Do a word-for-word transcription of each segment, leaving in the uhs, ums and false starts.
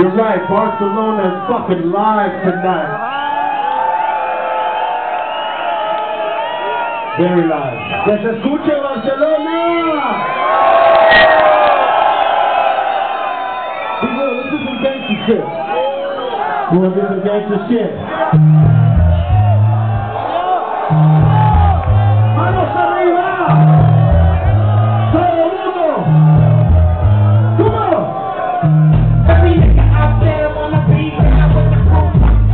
You're right, Barcelona is fucking live tonight. Very live. Que se escuche Barcelona! People, this is some gangster shit. You want to do some gangster shit? Manos arriba! Every nigga out there wanna be, and I want the cool.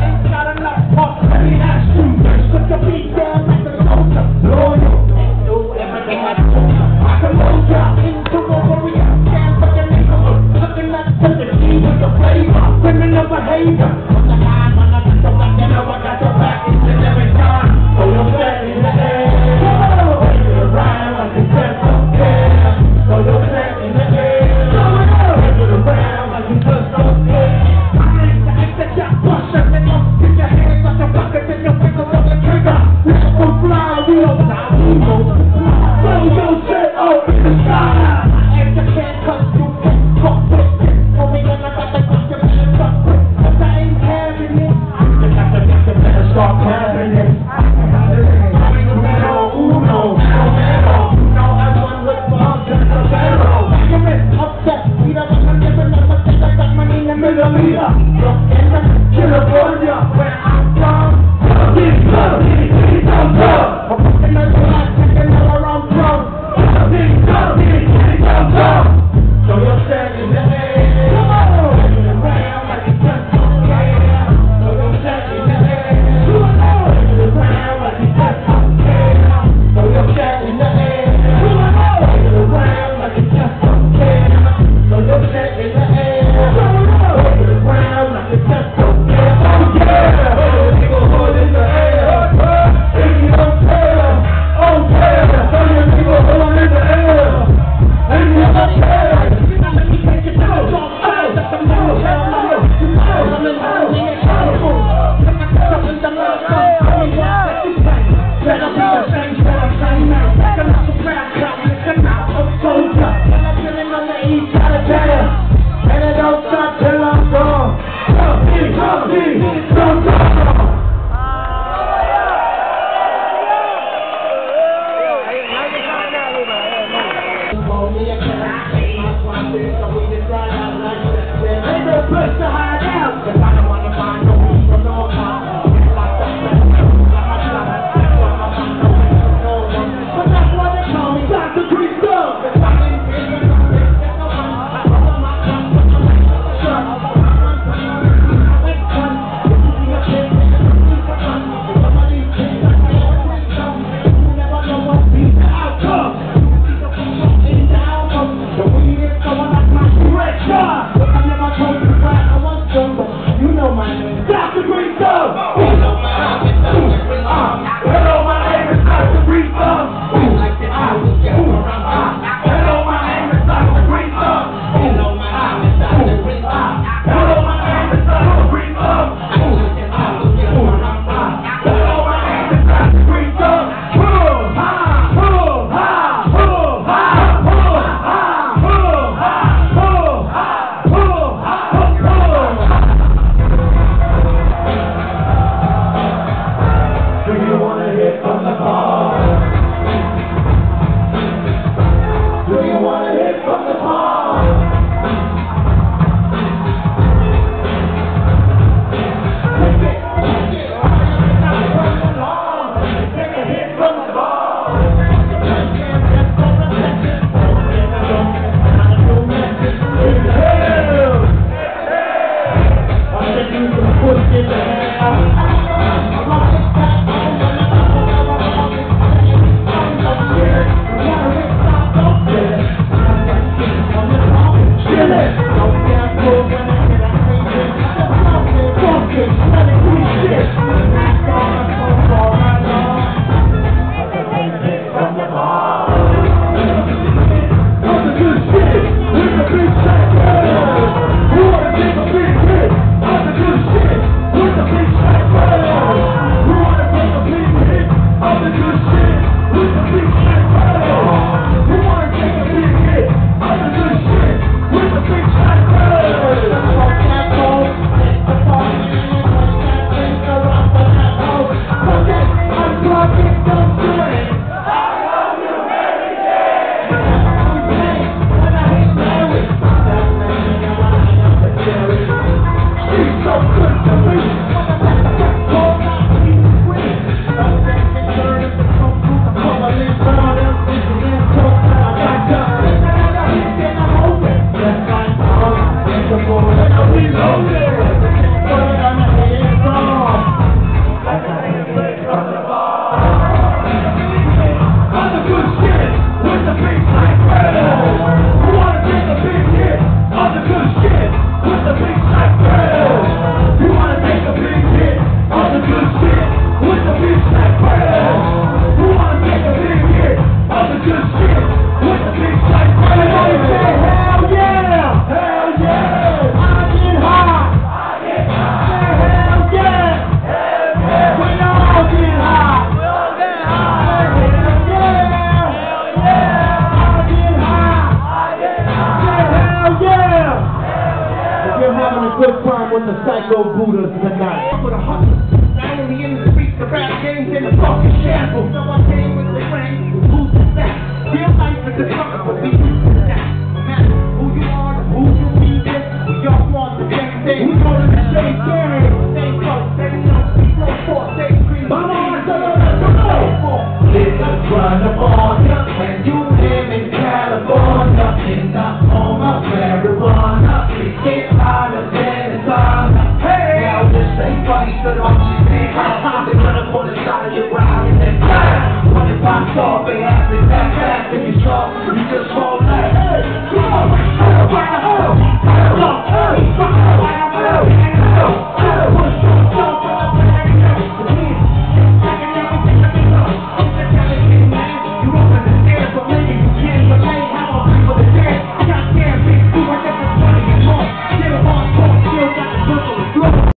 Come on, like my we're having a good time with the Psycho Buddhas tonight. I'm with a hustle, I ain't in the streets, the rap game's in the fucking shambles. So I came with the rain, who's the back? Real life is a struggle, but we used to that. No matter who you are, who you be with, we all want the same thing. We go to the same game, same clothes, same notes, we go for the same dreams. My mama said, I'm not going to go for. Live in front of all you, when you live in California, in the home of marijuana, we get